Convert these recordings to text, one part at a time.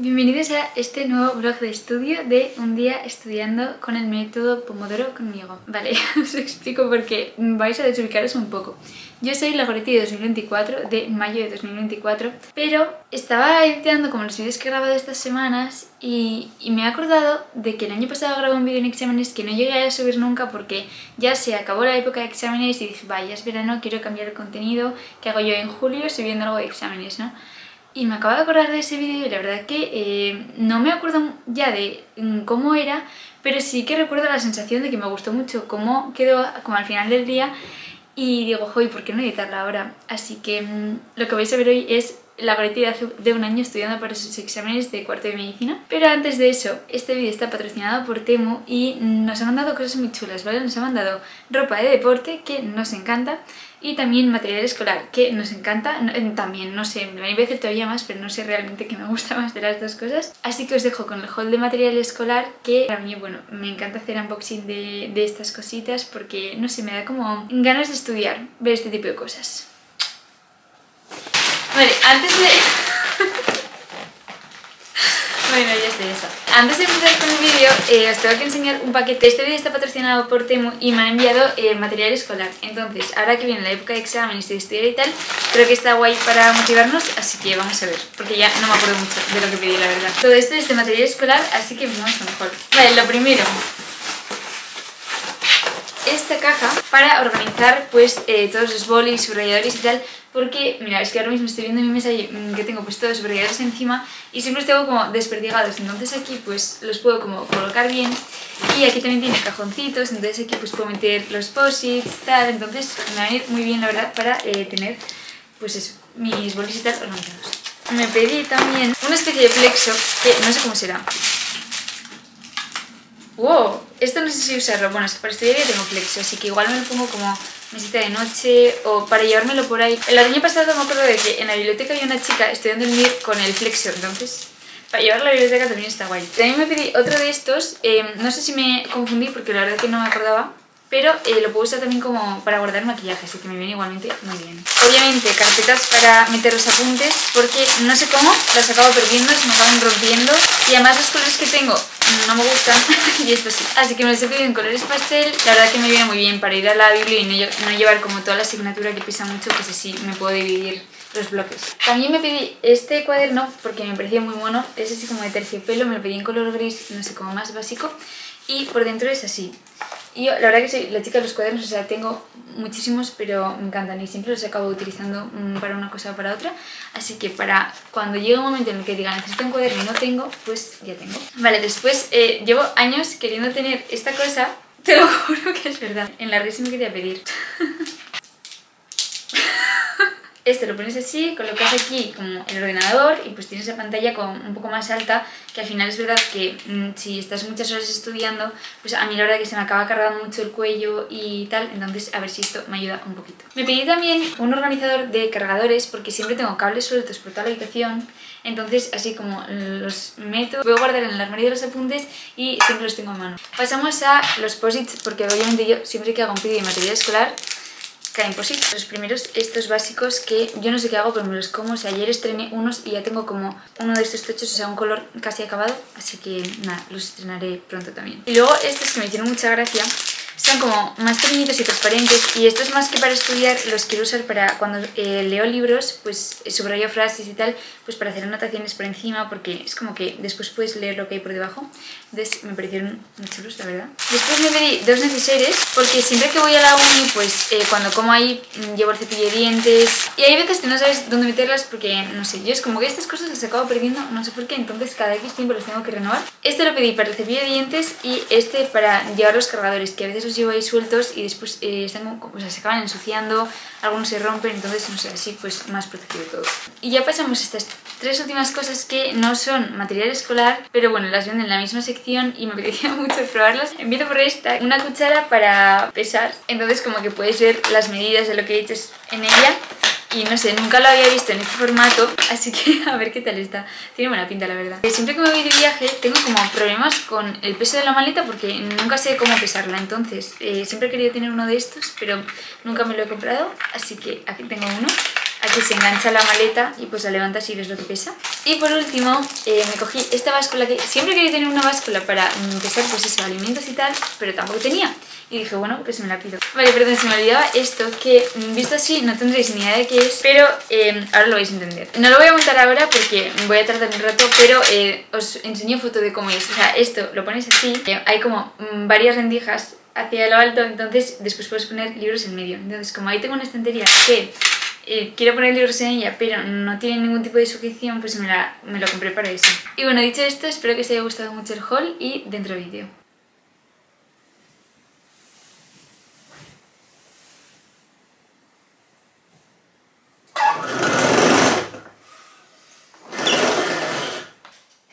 Bienvenidos a este nuevo vlog de estudio de un día estudiando con el método Pomodoro conmigo. Vale, os explico porque vais a desubicaros un poco. Yo soy la Goretti de 2024, de mayo de 2024, pero estaba editando como los vídeos que he grabado estas semanas y me he acordado de que el año pasado grabé un vídeo en exámenes que no llegué a subir nunca porque ya se acabó la época de exámenes y dije, vaya, es verano, quiero cambiar el contenido, ¿qué hago yo en julio subiendo algo de exámenes, no? Y me acabo de acordar de ese vídeo y la verdad que no me acuerdo ya de cómo era, pero sí que recuerdo la sensación de que me gustó mucho cómo quedó como al final del día y digo, joy, ¿por qué no editarla ahora? Así que lo que vais a ver hoy es la Goretti de un año estudiando para sus exámenes de cuarto de medicina. Pero antes de eso, este vídeo está patrocinado por Temu y nos han mandado cosas muy chulas, ¿vale? Nos han mandado ropa de deporte, que nos encanta, y también material escolar, que nos encanta. También, no sé, me iba a decir todavía más, pero no sé realmente qué me gusta más de las dos cosas. Así que os dejo con el haul de material escolar, que a mí, bueno, me encanta hacer unboxing de estas cositas porque, no sé, me da como ganas de estudiar, ver este tipo de cosas. Vale, bueno, ya estoy, ya está. Antes de empezar con el vídeo, os tengo que enseñar un paquete. Este vídeo está patrocinado por Temu y me han enviado material escolar. Entonces, ahora que viene la época de exámenes de estudiar y tal, creo que está guay para motivarnos, así que vamos a ver, porque ya no me acuerdo mucho de lo que pedí, la verdad. Todo esto es de material escolar, así que empezamos con mejor. Vale, lo primero, esta caja para organizar pues todos los bolis, subrayadores y tal. Porque, mira, es que ahora mismo estoy viendo mi mesa que tengo pues todos los subrayadores encima y siempre los tengo como desperdigados, entonces aquí pues los puedo como colocar bien. Y aquí también tiene cajoncitos, entonces aquí pues puedo meter los post-its, tal, entonces me va a venir muy bien la verdad para tener pues eso, mis bolis y tal organizados. Me pedí también una especie de plexo que no sé cómo será. ¡Wow! Esto no sé si usarlo, bueno, es que para estudiar ya tengo plexo, así que igual me lo pongo como mesita de noche o para llevármelo por ahí. El año pasado me acuerdo de que en la biblioteca había una chica estudiando el MIR con el flexor, entonces para llevarlo a la biblioteca también está guay. También me pedí otro de estos, no sé si me confundí porque la verdad que no me acordaba, pero lo puedo usar también como para guardar maquillaje, así que me viene igualmente muy bien. Obviamente carpetas para meter los apuntes porque no sé cómo, las acabo perdiendo, se me acaban rompiendo y además los colores que tengo no me gustan y esto sí. Así que me los he pedido en colores pastel, la verdad que me viene muy bien para ir a la biblia y no llevar como toda la asignatura que pesa mucho, pues así me puedo dividir los bloques. También me pedí este cuaderno porque me parecía muy mono, es así como de terciopelo, me lo pedí en color gris, no sé, como más básico y por dentro es así. Y yo, la verdad que soy la chica de los cuadernos, o sea, tengo muchísimos, pero me encantan y siempre los acabo utilizando para una cosa o para otra. Así que para cuando llegue un momento en el que diga necesito un cuaderno y no tengo, pues ya tengo. Vale, después llevo años queriendo tener esta cosa, te lo juro que es verdad. En la red sí me quería pedir. Este lo pones así, colocas aquí como el ordenador y pues tienes la pantalla con un poco más alta, que al final es verdad que si estás muchas horas estudiando, pues a mí la verdad que se me acaba cargando mucho el cuello y tal, entonces a ver si esto me ayuda un poquito. Me pedí también un organizador de cargadores porque siempre tengo cables sueltos por toda la habitación, entonces así como los meto, puedo guardar en el armario de los apuntes y siempre los tengo a mano. Pasamos a los post-its porque obviamente yo siempre que hago un pedido de material escolar, imposible. Los primeros, estos básicos que yo no sé qué hago, pero me los como. O sea, ayer estrené unos y ya tengo como uno de estos tochos, o sea, un color casi acabado. Así que nada, los estrenaré pronto también. Y luego estos que me hicieron mucha gracia, son como más pequeñitos y transparentes. Y estos más que para estudiar, los quiero usar para cuando leo libros, pues subrayo frases y tal, pues para hacer anotaciones por encima, porque es como que después puedes leer lo que hay por debajo. Entonces me parecieron muy chulos, la verdad. Después me pedí dos neceseres, porque siempre que voy a la uni, pues cuando como ahí llevo el cepillo de dientes. Y hay veces que no sabes dónde meterlas porque, no sé, yo es como que estas cosas las acabo perdiendo, no sé por qué, entonces cada X tiempo las tengo que renovar. Este lo pedí para el cepillo de dientes y este para llevar los cargadores, que a veces los llevo ahí sueltos y después están como, o sea, se acaban ensuciando, algunos se rompen, entonces, no sé, así pues más protegido todo. Y ya pasamos a estas tres últimas cosas que no son material escolar, pero bueno, las venden en la misma sección y me apetecía mucho probarlas. Empiezo por esta, una cuchara para pesar, entonces como que puedes ver las medidas de lo que he hecho en ella. Y no sé, nunca lo había visto en este formato, así que a ver qué tal está. Tiene buena pinta, la verdad. Siempre que me voy de viaje tengo como problemas con el peso de la maleta porque nunca sé cómo pesarla. Entonces, siempre he querido tener uno de estos, pero nunca me lo he comprado, así que aquí tengo uno. aquí se engancha la maleta y pues la levantas y ves lo que pesa. Y por último me cogí esta báscula, que siempre quería tener una báscula para pesar pues eso, alimentos y tal, pero tampoco tenía. Y dije, bueno, pues me la pido. Vale, perdón, se me olvidaba esto, que visto así no tendréis ni idea de qué es, pero ahora lo vais a entender. No lo voy a montar ahora porque voy a tardar un rato, pero os enseño foto de cómo es. O sea, esto lo ponéis así, hay como varias rendijas hacia lo alto, entonces después puedes poner libros en medio. Entonces, como ahí tengo una estantería que quiero poner libros en ella, pero no tiene ningún tipo de sujeción, pues me lo compré para eso. Y bueno, dicho esto, espero que os haya gustado mucho el haul y dentro vídeo.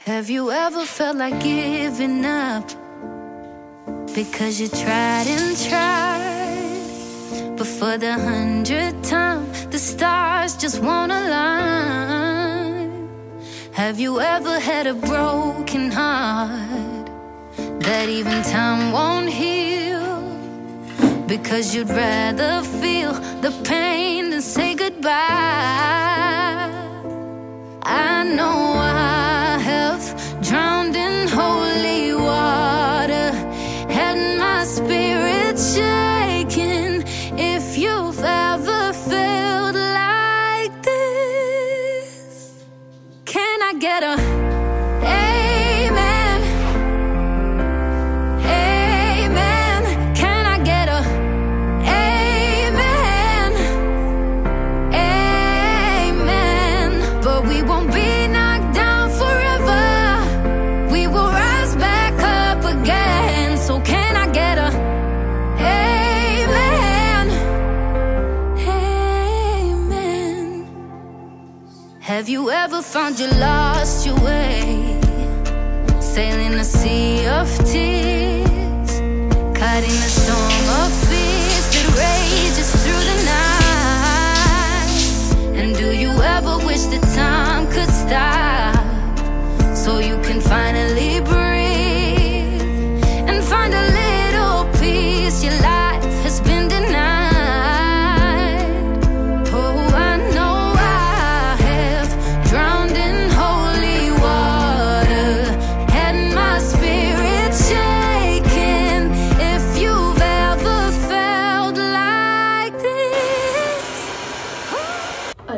Have you ever felt like giving up because you tried and tried, but for the 100th time the stars just won't align? Have you ever had a broken heart that even time won't heal, because you'd rather feel the pain than say goodbye? I know I have drowned in holy water, had my spirit shaken. If you've ever felt like this, can I get a amen? Amen. Can I get a amen? Amen. But we won't be Have you ever found you lost your way, sailing a sea of tears, caught in a storm of fears that rages through the night? And do you ever wish the time could stop, so you can finally breathe and find a little peace you like?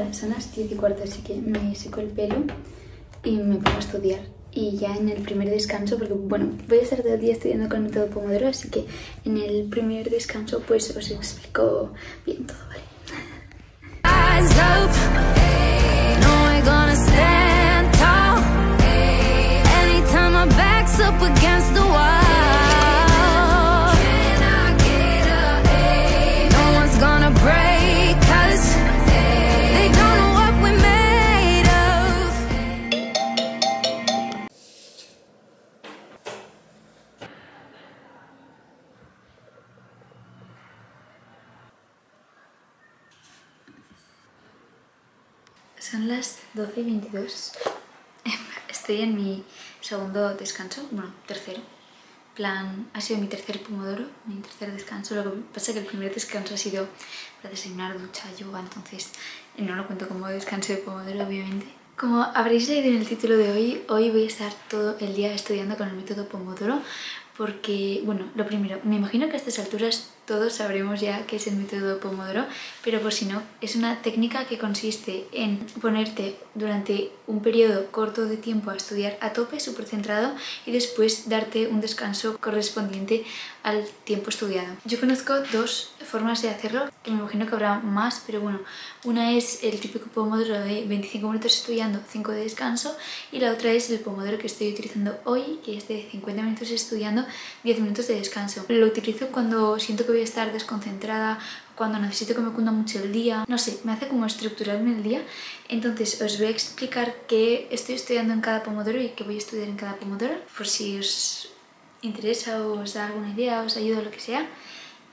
Son las 10 y cuarto, así que me seco el pelo y me pongo a estudiar. Y ya en el primer descanso, porque bueno, voy a estar todo el día estudiando con el método Pomodoro, así que en el primer descanso pues os explico bien todo, ¿vale? Son las 12:22. Estoy en mi segundo descanso, bueno, tercero. Plan, ha sido mi tercer pomodoro, mi tercer descanso. Lo que pasa es que el primer descanso ha sido para desayunar, ducha, yoga, entonces no lo cuento como descanso de pomodoro, obviamente. Como habréis leído en el título de hoy, hoy voy a estar todo el día estudiando con el método Pomodoro, porque, bueno, lo primero, me imagino que a estas alturas todos sabremos ya qué es el método Pomodoro, pero por si no, es una técnica que consiste en ponerte durante un periodo corto de tiempo a estudiar a tope, súper centrado, y después darte un descanso correspondiente al tiempo estudiado. Yo conozco dos formas de hacerlo, que me imagino que habrá más, pero bueno, una es el típico Pomodoro de 25 minutos estudiando, 5 de descanso, y la otra es el Pomodoro que estoy utilizando hoy, que es de 50 minutos estudiando, 10 minutos de descanso. Lo utilizo cuando siento que voy a estar desconcentrada, cuando necesito que me cunda mucho el día, no sé, me hace como estructurarme el día. Entonces os voy a explicar qué estoy estudiando en cada pomodoro y qué voy a estudiar en cada pomodoro, por si os interesa o os da alguna idea, os ayuda o lo que sea.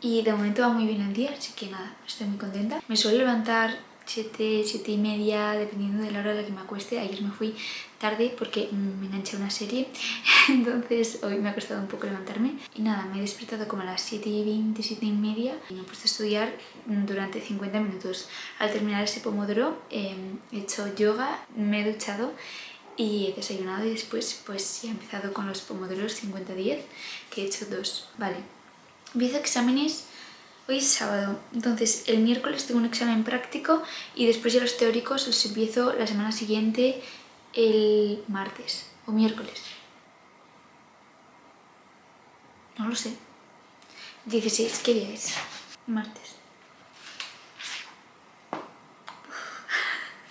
Y de momento va muy bien el día, así que nada, estoy muy contenta. Me suelo levantar 7, 7:30, dependiendo de la hora a la que me acueste. Ayer me fui tarde porque me enganché a una serie, entonces hoy me ha costado un poco levantarme. Y nada, me he despertado como a las 7:20, 7:30 y me he puesto a estudiar durante 50 minutos. Al terminar ese pomodoro he hecho yoga, me he duchado y he desayunado, y después pues he empezado con los pomodoros 50-10, que he hecho 2. Vale, empiezo exámenes. Hoy es sábado, entonces el miércoles tengo un examen práctico y después ya los teóricos los empiezo la semana siguiente, el martes o miércoles. No lo sé. 16, ¿qué día es? Martes.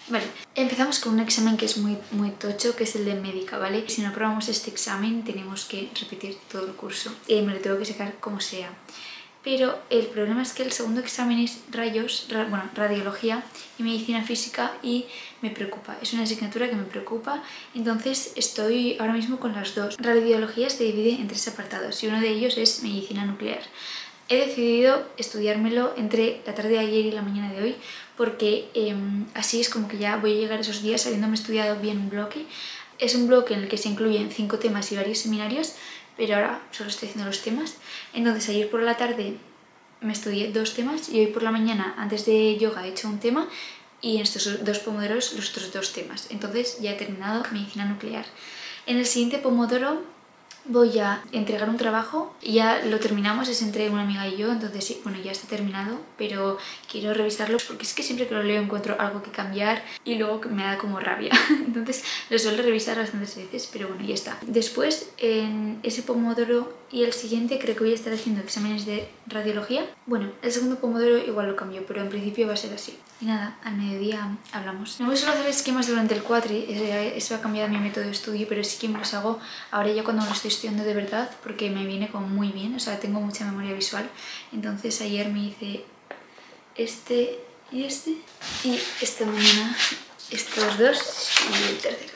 Vale, empezamos con un examen que es muy tocho, que es el de médica, ¿vale? Si no aprobamos este examen tenemos que repetir todo el curso. Me lo tengo que sacar como sea. Pero el problema es que el segundo examen es radiología y medicina física, y me preocupa. Es una asignatura que me preocupa, entonces estoy ahora mismo con las dos. Radiología se divide en 3 apartados y uno de ellos es medicina nuclear. He decidido estudiármelo entre la tarde de ayer y la mañana de hoy porque así es como que ya voy a llegar a esos días habiéndome estudiado bien un bloque. Es un bloque en el que se incluyen 5 temas y varios seminarios, pero ahora solo estoy haciendo los temas. Entonces ayer por la tarde me estudié 2 temas y hoy por la mañana antes de yoga he hecho un tema, y en estos 2 pomodoros los otros 2 temas. Entonces ya he terminado medicina nuclear. En el siguiente pomodoro voy a entregar un trabajo, ya lo terminamos, es entre una amiga y yo, entonces bueno, ya está terminado, pero quiero revisarlo porque es que siempre que lo leo encuentro algo que cambiar y luego me da como rabia, entonces lo suelo revisar bastantes veces, pero bueno, ya está. Después, en ese pomodoro y el siguiente, creo que voy a estar haciendo exámenes de radiología. Bueno, el segundo pomodoro igual lo cambio, pero en principio va a ser así. Y nada, al mediodía hablamos. No voy solo a hacer esquemas durante el cuatri, eso ha cambiado mi método de estudio, pero sí que me los hago ahora ya cuando lo estoy estudiando de verdad, porque me viene como muy bien, o sea, tengo mucha memoria visual. Entonces ayer me hice este y este, y esta mañana estos 2 y el tercero.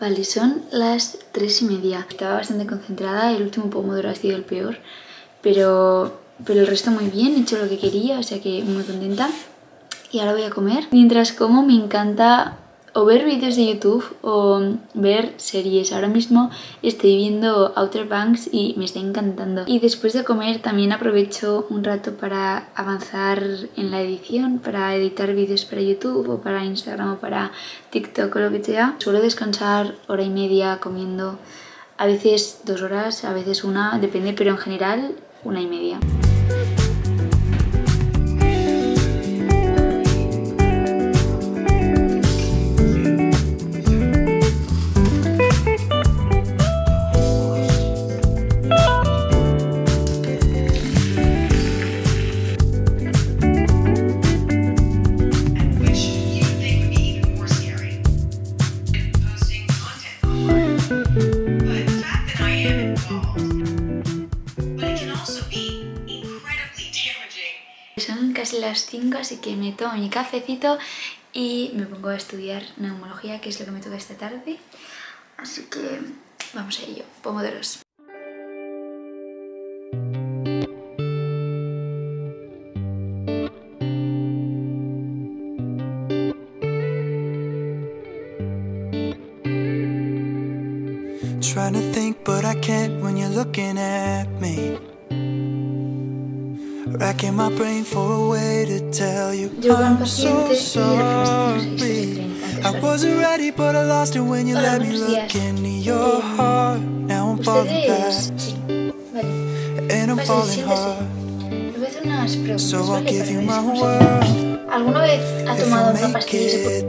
Vale, son las 3:30. Estaba bastante concentrada, el último pomodoro ha sido el peor, pero el resto muy bien, he hecho lo que quería, o sea que muy contenta. Y ahora voy a comer. Mientras como me encanta o ver vídeos de YouTube o ver series. Ahora mismo estoy viendo Outer Banks y me está encantando. Y después de comer también aprovecho un rato para avanzar en la edición, para editar vídeos para YouTube o para Instagram o para TikTok o lo que sea. Suelo descansar 1:30 comiendo, a veces 2 horas, a veces 1, depende, pero en general 1:30. Son casi las 5, así que me tomo mi cafecito y me pongo a estudiar neumología, que es lo que me toca esta tarde. Así que vamos a ello, pomodoros. Trying to think, but I can't when you're looking at me. Racking my brain for a way to tell you I'm so sorry. I wasn't ready, but I lost it when you let me look into your heart. Now I'm falling fast, and I'm falling hard. So I'll give you my world. ¿Alguna vez ha tomado una pastilla y se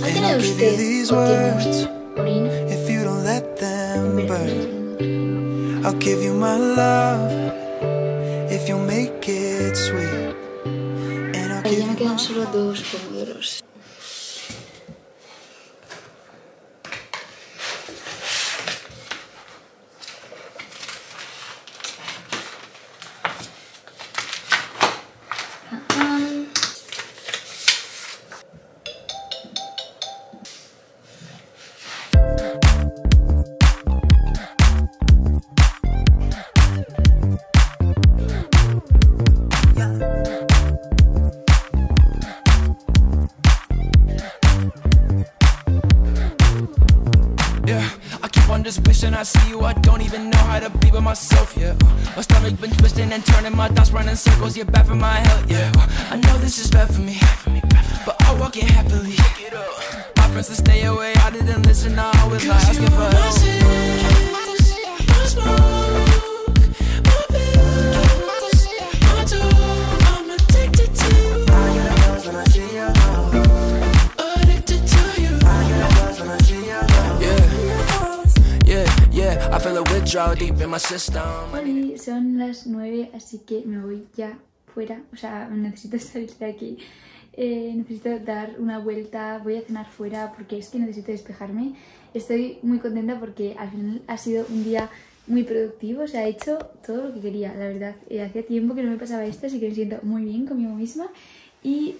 ha tenido usted o tiene if you don't let them burn? I'll give you my love. Ahí ya me quedan solo 2 pomodoros. I see you, I don't even know how to be with myself, yeah. My stomach's been twisting and turning, my thoughts running circles, you're bad for my health, yeah. I know this is bad for me, but I walk it happily. My friends to stay away, I didn't listen, I always lie, asking for help. Hola, son las 9, así que me voy ya fuera. O sea, necesito salir de aquí. Necesito dar una vuelta, voy a cenar fuera porque es que necesito despejarme. Estoy muy contenta porque al final ha sido un día muy productivo. O sea, he hecho todo lo que quería, la verdad. Hacía tiempo que no me pasaba esto, así que me siento muy bien conmigo misma. Y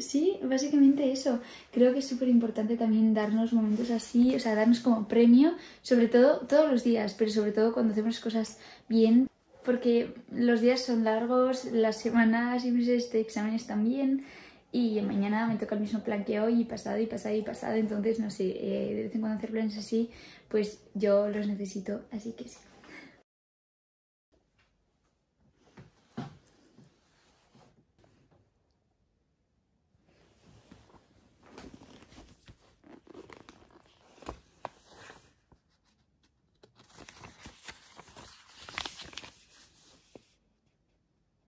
sí, básicamente eso. Creo que es súper importante también darnos momentos así, o sea, darnos como premio, sobre todo todos los días, pero sobre todo cuando hacemos cosas bien, porque los días son largos, las semanas y meses de exámenes también, y mañana me toca el mismo plan que hoy, y pasado, y pasado, y pasado. Entonces, no sé, de vez en cuando hacer planes así, pues yo los necesito, así que sí.